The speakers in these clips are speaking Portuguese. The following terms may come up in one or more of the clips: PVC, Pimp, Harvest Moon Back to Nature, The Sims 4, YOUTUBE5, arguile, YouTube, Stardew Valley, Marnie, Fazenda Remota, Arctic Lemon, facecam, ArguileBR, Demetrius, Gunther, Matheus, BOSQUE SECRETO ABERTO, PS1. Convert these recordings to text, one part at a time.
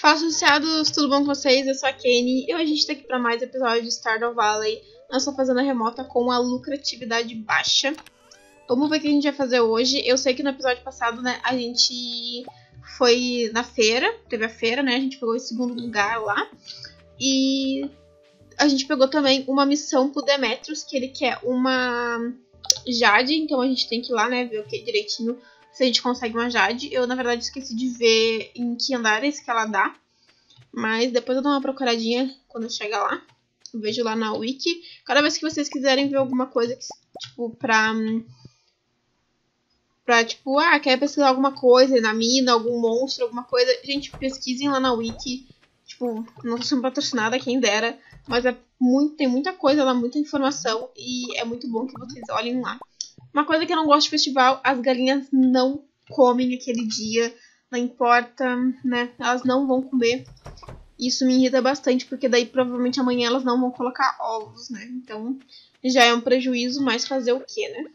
Fala, associados, tudo bom com vocês? Eu sou a Kenny e hoje a gente tá aqui pra mais episódio de Stardew Valley, nossa fazenda remota com a lucratividade baixa. Vamos ver o que a gente vai fazer hoje. Eu sei que no episódio passado, né, a gente foi na feira, teve a feira, né, a gente pegou o segundo lugar lá. E a gente pegou também uma missão pro Demetrius, que ele quer uma jade, então a gente tem que ir lá, né, ver o que direitinho. Se a gente consegue uma jade. Eu, na verdade, esqueci de ver em que andares que ela dá. Mas depois eu dou uma procuradinha quando eu chegar lá. Eu vejo lá na wiki. Cada vez que vocês quiserem ver alguma coisa, que, tipo, pra, tipo, ah, quer pesquisar alguma coisa na mina, algum monstro, alguma coisa. Gente, pesquisem lá na wiki. Tipo, não tô sendo patrocinada, quem dera. Mas é muito, tem muita coisa lá, muita informação. E é muito bom que vocês olhem lá. Uma coisa que eu não gosto de festival, as galinhas não comem aquele dia, não importa, né, elas não vão comer. Isso me irrita bastante, porque daí provavelmente amanhã elas não vão colocar ovos, né, então já é um prejuízo, mas fazer o quê, né?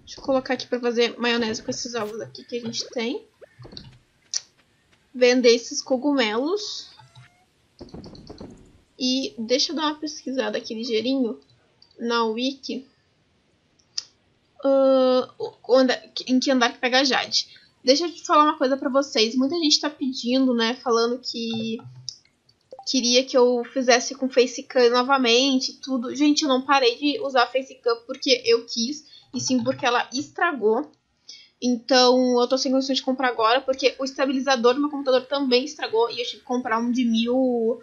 Deixa eu colocar aqui pra fazer maionese com esses ovos aqui que a gente tem. Vender esses cogumelos. E deixa eu dar uma pesquisada aqui ligeirinho na wiki. Em que andar que pega jade. Deixa eu te falar uma coisa pra vocês. Muita gente tá pedindo, né, falando que queria que eu fizesse com facecam novamente, tudo. Gente, eu não parei de usar facecam porque eu quis, e sim porque ela estragou. Então eu tô sem condições de comprar agora, porque o estabilizador do meu computador também estragou, e eu tive que comprar um de 1000,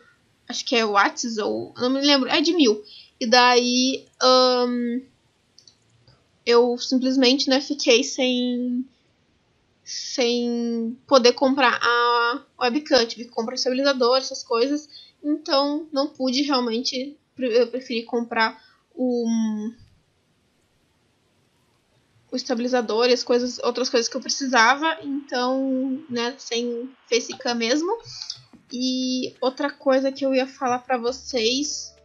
acho que é watts, ou não me lembro, é de 1000. E daí eu simplesmente, né, fiquei sem poder comprar a webcam, tive que comprar o estabilizador, essas coisas. Então não pude realmente, eu preferi comprar o estabilizador e as coisas, outras coisas que eu precisava. Então, né, sem facecam mesmo. E outra coisa que eu ia falar pra vocês,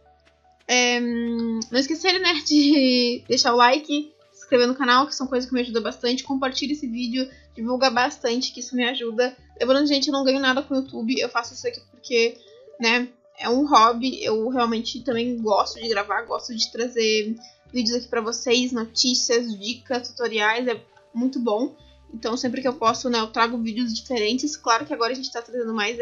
não esquecerem, né, de deixar o like, se inscrever no canal, que são coisas que me ajudam bastante. Compartilhe esse vídeo, divulga bastante, que isso me ajuda. Lembrando, gente, eu não ganho nada com o YouTube. Eu faço isso aqui porque, né, é um hobby. Eu realmente também gosto de gravar, gosto de trazer vídeos aqui pra vocês, notícias, dicas, tutoriais. É muito bom. Então, sempre que eu posso, né, eu trago vídeos diferentes. Claro que agora a gente tá trazendo mais,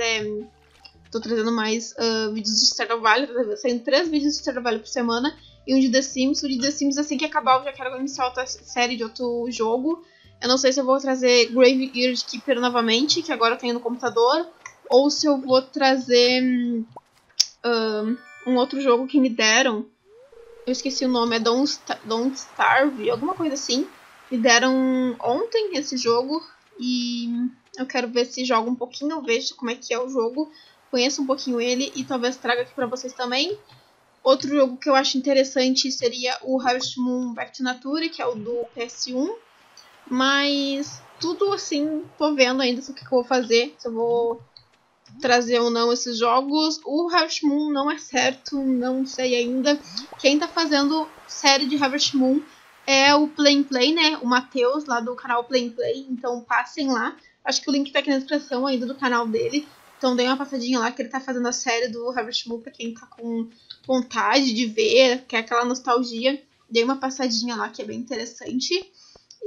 tô trazendo mais vídeos de Stardew Valley. Saindo 3 vídeos de Stardew Valley por semana. E um de The Sims. O de The Sims, assim que acabar, eu já quero iniciar outra série de outro jogo. Eu não sei se eu vou trazer Grave Earth Keeper novamente, que agora eu tenho no computador. Ou se eu vou trazer um outro jogo que me deram. Eu esqueci o nome, é Don't Starve, alguma coisa assim. Me deram ontem esse jogo. E eu quero ver se jogo um pouquinho, eu vejo como é que é o jogo. Conheço um pouquinho ele e talvez traga aqui pra vocês também. Outro jogo que eu acho interessante seria o Harvest Moon Back to Nature, que é o do PS1. Mas tudo assim, tô vendo ainda o que eu vou fazer, se eu vou trazer ou não esses jogos. O Harvest Moon não é certo, não sei ainda. Quem tá fazendo série de Harvest Moon é o Play & Play, né? O Matheus, lá do canal Play & Play, então passem lá. Acho que o link tá aqui na descrição ainda do canal dele. Então dei uma passadinha lá, que ele tá fazendo a série do Harvest Moon pra quem tá com vontade de ver, quer aquela nostalgia. Dei uma passadinha lá, que é bem interessante.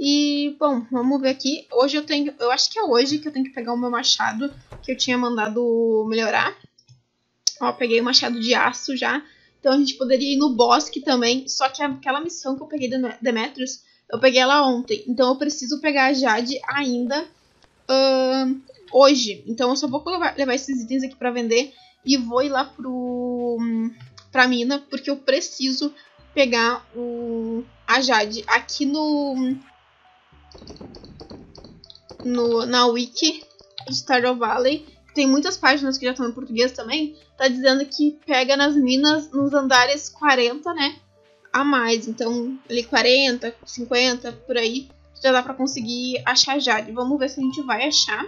E, bom, vamos ver aqui. Hoje eu tenho, eu acho que é hoje que eu tenho que pegar o meu machado, que eu tinha mandado melhorar. Ó, peguei o machado de aço já. Então a gente poderia ir no bosque também, só que aquela missão que eu peguei da Demetrius, eu peguei ela ontem. Então eu preciso pegar a Jade ainda hoje. Então eu só vou levar esses itens aqui pra vender e vou ir lá pra mina, porque eu preciso pegar a Jade. Aqui na wiki de Stardew Valley, tem muitas páginas que já estão em português também, tá dizendo que pega nas minas nos andares 40, né, a mais. Então ali 40, 50, por aí, já dá pra conseguir achar a Jade. Vamos ver se a gente vai achar.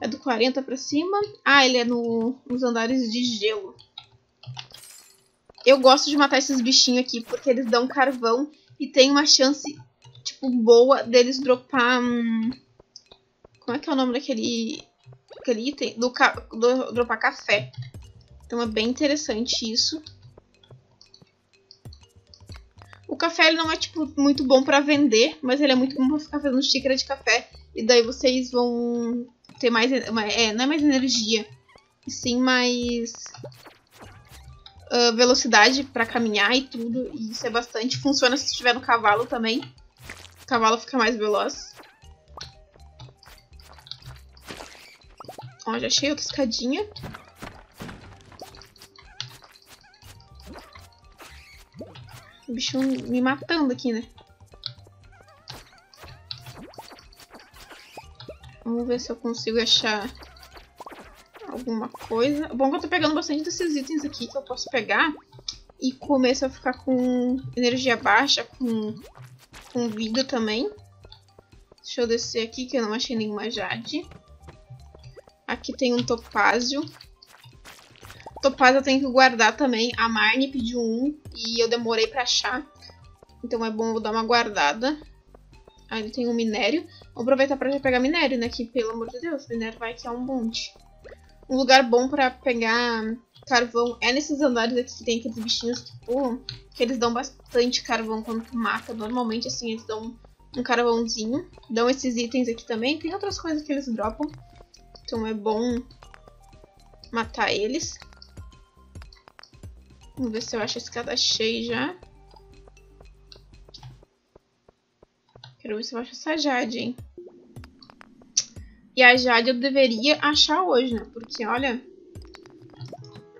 É do 40 pra cima. Ah, ele é nos andares de gelo. Eu gosto de matar esses bichinhos aqui, porque eles dão carvão e tem uma chance, tipo, boa deles dropar... Como é que é o nome daquele aquele item do dropar café. Então é bem interessante isso. O café ele não é tipo muito bom para vender, mas ele é muito bom para ficar fazendo xícara de café. E daí vocês vão ter mais... não é mais energia, sim mais velocidade para caminhar e tudo. E isso é bastante. Funciona se estiver no cavalo também. O cavalo fica mais veloz. Ó, já achei outra escadinha. O bicho me matando aqui, né? Vamos ver se eu consigo achar alguma coisa. Bom que eu tô pegando bastante desses itens aqui que eu posso pegar. E começo a ficar com energia baixa, com vida também. Deixa eu descer aqui que eu não achei nenhuma jade. Aqui tem um topázio. Topázio eu tenho que guardar também. A Marnie pediu um e eu demorei pra achar. Então é bom eu dar uma guardada. Aí ele tem um minério. Vou aproveitar pra já pegar minério, né? Que pelo amor de Deus, minério vai que é um monte. Um lugar bom pra pegar carvão é nesses andares aqui que tem aqueles bichinhos que pulam. Que eles dão bastante carvão quando tu mata. Normalmente assim eles dão um carvãozinho. Dão esses itens aqui também. Tem outras coisas que eles dropam. Então é bom matar eles. Vamos ver se eu acho a escada cheia já. Quero ver se eu acho essa jade, hein. E a jade eu deveria achar hoje, né? Porque, olha,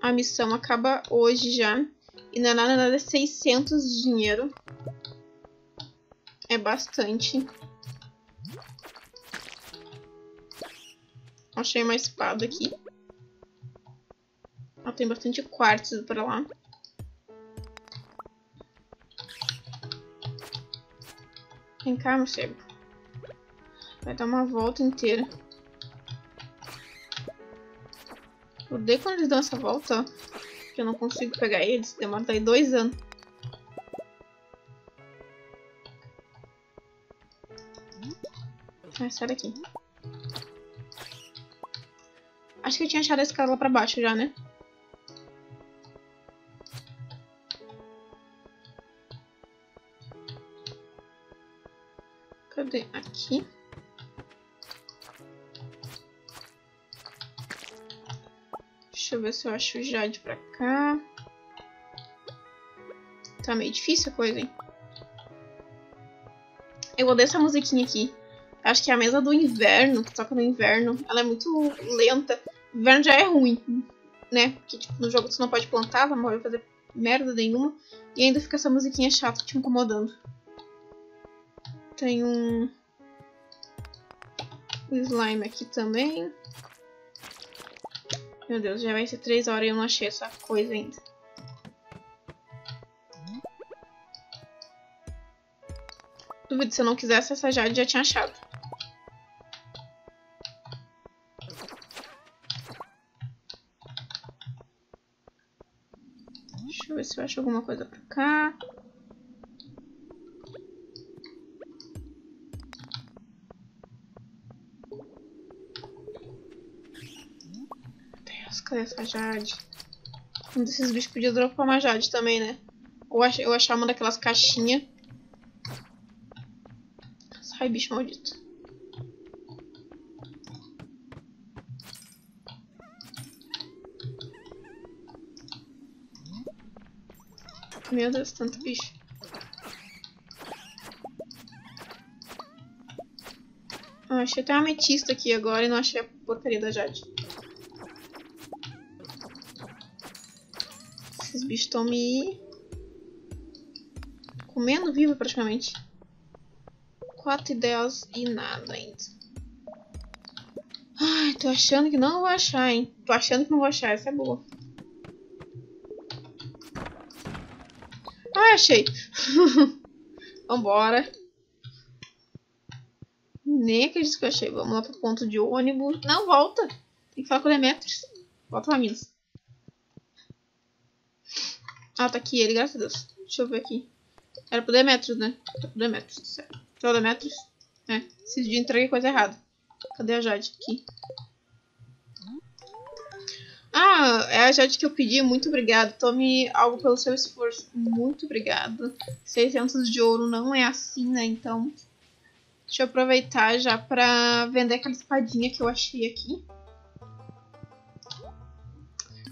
a missão acaba hoje já. E não é nada, é 600 de dinheiro. É bastante. Achei uma espada aqui. Ah, tem bastante quartzo pra lá. Vem cá, morcego. Vai dar uma volta inteira. Eu odeio quando eles dão essa volta, ó. Porque eu não consigo pegar eles. Demora daí 2 anos. Ah, sai daqui. Acho que eu tinha achado a escada lá pra baixo já, né? Cadê? Aqui. Deixa eu ver se eu acho o jade pra cá. Tá meio difícil a coisa, hein? Eu odeio essa musiquinha aqui. Acho que é a mesa do inverno, que toca no inverno. Ela é muito lenta. Inverno já é ruim, né? Porque tipo, no jogo você não pode plantar, não pode fazer merda nenhuma. E ainda fica essa musiquinha chata te incomodando. Tem um slime aqui também. Meu Deus, já vai ser 3 horas e eu não achei essa coisa ainda. Duvido, se eu não quisesse essa jade já tinha achado. Deixa eu ver se eu acho alguma coisa pra cá. Meu Deus, cadê essa jade? Um desses bichos podia dropar uma jade também, né? Ou eu achar uma daquelas caixinhas. Ai, bicho maldito. Meu Deus, tanto bicho. Ah, achei até uma ametista aqui agora e não achei a porcaria da jade. Esses bichos estão me comendo viva praticamente. 4 e 10 e nada ainda. Ai, tô achando que não vou achar, hein. Tô achando que não vou achar, essa é boa. Ah, achei. Vambora. Nem acredito que eu achei. Vamos lá pro ponto de ônibus. Não, volta. Tem que falar com o Demetrius. Volta lá, Minas. Ah, tá aqui ele, graças a Deus. Deixa eu ver aqui. Era pro Demetrius, né? Tá pro Demetrius, certo. Então, Demetrius? É, esses dias entreguei coisa errada. Cadê a jade? Aqui. É a Jade que eu pedi, muito obrigado. Tome algo pelo seu esforço. Muito obrigado. 600 de ouro não é assim, né? Então, deixa eu aproveitar já pra vender aquela espadinha que eu achei aqui.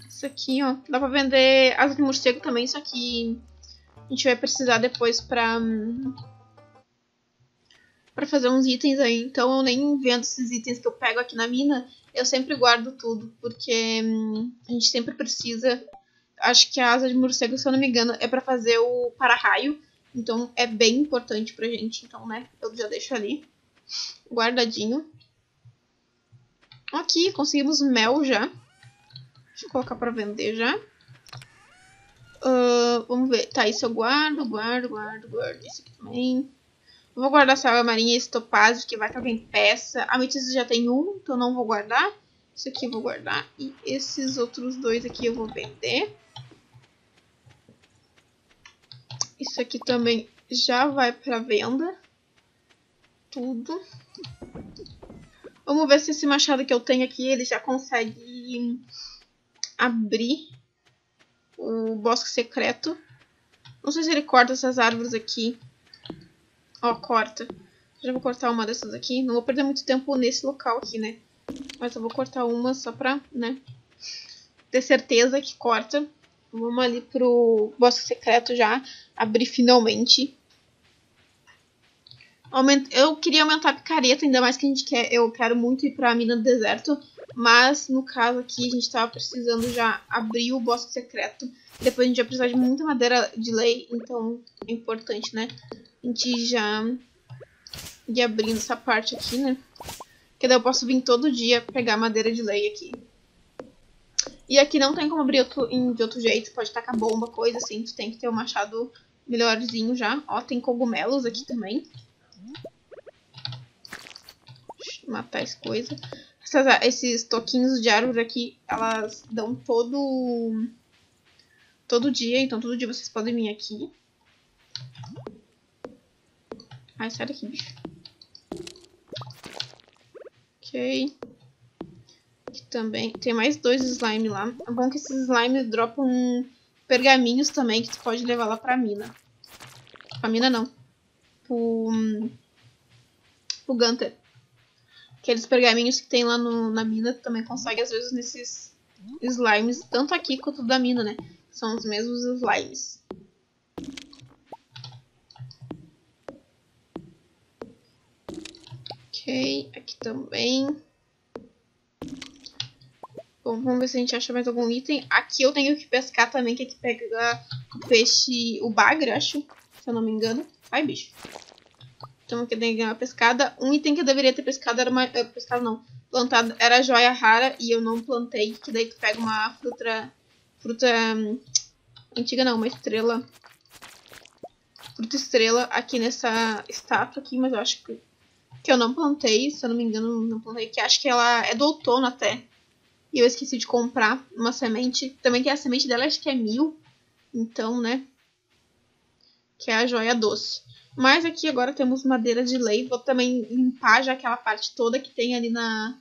Isso aqui, ó. Dá pra vender asa de morcego também, só que a gente vai precisar depois pra fazer uns itens aí. Então eu nem vendo esses itens que eu pego aqui na mina. Eu sempre guardo tudo, porque a gente sempre precisa. Acho que a asa de morcego, se eu não me engano, é pra fazer o para-raio. Então é bem importante pra gente. Então, né, eu já deixo ali guardadinho. Aqui, conseguimos mel já. Deixa eu colocar pra vender já. Vamos ver. Tá, isso eu guardo. Isso aqui também. Vou guardar essa água marinha e esse topázio, que vai que alguém peça. A ametista já tem um, então não vou guardar. Isso aqui eu vou guardar. E esses outros dois aqui eu vou vender. Isso aqui também já vai pra venda. Tudo. Vamos ver se esse machado que eu tenho aqui, ele já consegue abrir o bosque secreto. Não sei se ele corta essas árvores aqui. Ó, corta. Já vou cortar uma dessas aqui. Não vou perder muito tempo nesse local aqui, né? Mas eu vou cortar uma só pra, né, ter certeza que corta. Vamos ali pro bosque secreto já. Abrir finalmente. Eu queria aumentar a picareta, ainda mais que a gente quer. Eu quero muito ir pra mina do deserto. Mas, no caso aqui, a gente tava precisando já abrir o bosque secreto. Depois a gente vai precisar de muita madeira de lei. Então, é importante, né? A gente já ir abrindo essa parte aqui, né? Porque daí eu posso vir todo dia pegar madeira de lei aqui. E aqui não tem como abrir de outro jeito. Pode tacar bomba, coisa assim. Tu tem que ter um machado melhorzinho já. Ó, tem cogumelos aqui também. Deixa eu matar as coisas. Esses toquinhos de árvore aqui, elas dão todo dia. Então todo dia vocês podem vir aqui. Ai, sai daqui, bicho. Ok. Aqui também. Tem mais dois slime lá. É bom que esses slimes dropam pergaminhos também, que tu pode levar lá pra mina. Pra mina não. Pro Gunther. Aqueles pergaminhos que tem lá na mina, tu também consegue às vezes nesses slimes. Tanto aqui quanto da mina, né? São os mesmos slimes. Ok, aqui também. Bom, vamos ver se a gente acha mais algum item. Aqui eu tenho que pescar também, que aqui pega o peixe, o bagre, acho, se eu não me engano. Ai, bicho. Então aqui eu tenho que ganhar uma pescada. Um item que eu deveria ter pescado era uma... pescado não, plantado era a joia rara e eu não plantei. Que daí tu pega uma fruta antiga não, uma estrela. Fruta estrela aqui nessa estátua aqui, mas eu acho que eu não plantei, se eu não me engano, não plantei, que acho que ela é do outono até. E eu esqueci de comprar uma semente. Também que a semente dela acho que é 1000. Então, né? Que é a joia doce. Mas aqui agora temos madeira de lei. Vou também limpar já aquela parte toda que tem ali na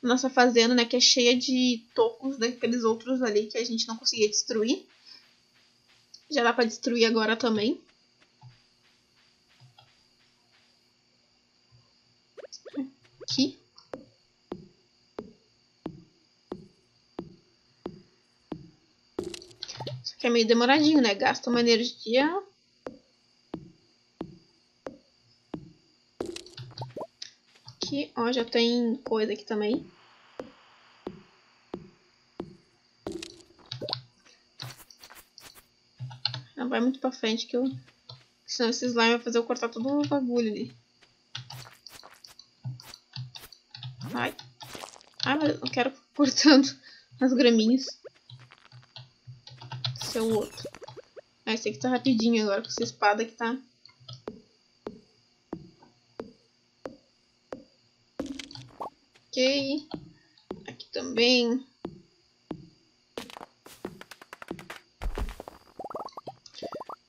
nossa fazenda, né? Que é cheia de tocos daqueles outros ali que a gente não conseguia destruir. Já dá pra destruir agora também. Aqui. Isso aqui é meio demoradinho, né? Gasta uma energia. Aqui, ó, já tem coisa aqui também. Não vai muito pra frente que eu... Senão esse slime vai fazer eu cortar todo o bagulho ali. Ai. Ai, mas eu quero cortando as graminhas. Esse é o outro. Ah, esse aqui tá rapidinho agora com essa espada que tá. Ok. Aqui também.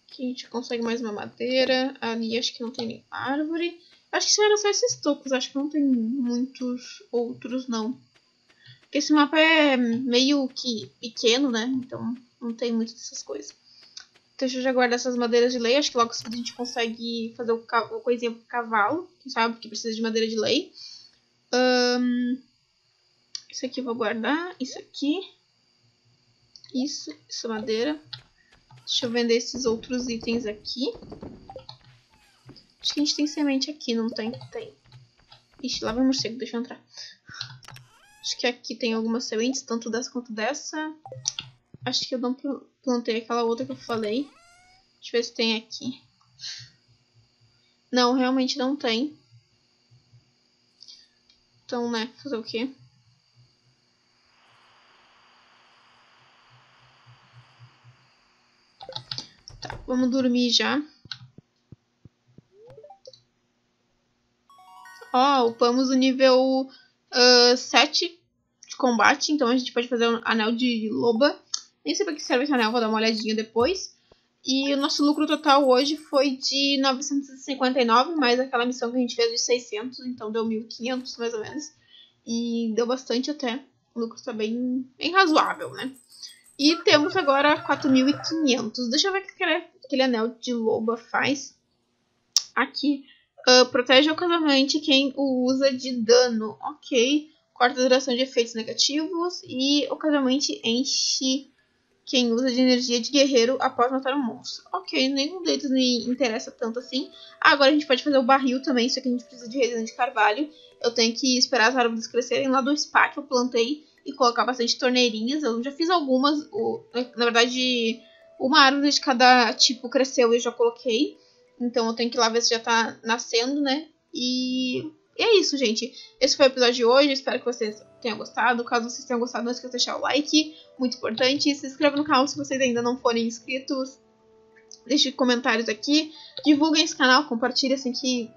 Aqui a gente consegue mais uma madeira. Ali acho que não tem nem árvore. Acho que eram só esses tocos, acho que não tem muitos outros, não. Esse mapa é meio que pequeno, né? Então não tem muito dessas coisas. Deixa eu já guardar essas madeiras de lei. Acho que logo a gente consegue fazer o coisinha pro cavalo, quem sabe, que precisa de madeira de lei. Isso aqui eu vou guardar. Isso aqui. Isso. Essa madeira. Deixa eu vender esses outros itens aqui. Acho que a gente tem semente aqui, não tem? Tem. Ixi, lá vai o morcego, deixa eu entrar. Acho que aqui tem algumas sementes, tanto dessa quanto dessa. Acho que eu não plantei aquela outra que eu falei. Deixa eu ver se tem aqui. Não, realmente não tem. Então, né, fazer o quê? Tá, vamos dormir já. Ó, upamos o nível 7 de combate, então a gente pode fazer um anel de loba. Nem sei pra que serve esse anel, vou dar uma olhadinha depois. E o nosso lucro total hoje foi de 959, mais aquela missão que a gente fez de 600, então deu 1.500 mais ou menos. E deu bastante até, o lucro tá bem razoável, né? E temos agora 4.500, deixa eu ver o que aquele anel de loba faz aqui. Protege ocasionalmente quem o usa de dano. Ok. Corta a duração de efeitos negativos. E ocasionalmente enche quem usa de energia de guerreiro após matar um monstro. Ok, nenhum deles me interessa tanto assim. Ah, agora a gente pode fazer o barril também. Isso aqui a gente precisa de resina de carvalho. Eu tenho que esperar as árvores crescerem lá do spa que eu plantei. E colocar bastante torneirinhas. Eu já fiz algumas. Na verdade, uma árvore de cada tipo cresceu e eu já coloquei. Então eu tenho que ir lá ver se já tá nascendo, né? E é isso, gente. Esse foi o episódio de hoje. Espero que vocês tenham gostado. Caso vocês tenham gostado, não esqueça de deixar o like. Muito importante. Se inscreva no canal se vocês ainda não forem inscritos. Deixe comentários aqui. Divulguem esse canal. Compartilhem assim que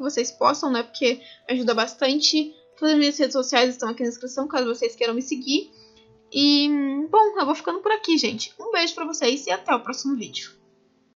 vocês possam, né? Porque ajuda bastante. Todas as minhas redes sociais estão aqui na descrição, caso vocês queiram me seguir. E, bom, eu vou ficando por aqui, gente. Um beijo pra vocês e até o próximo vídeo.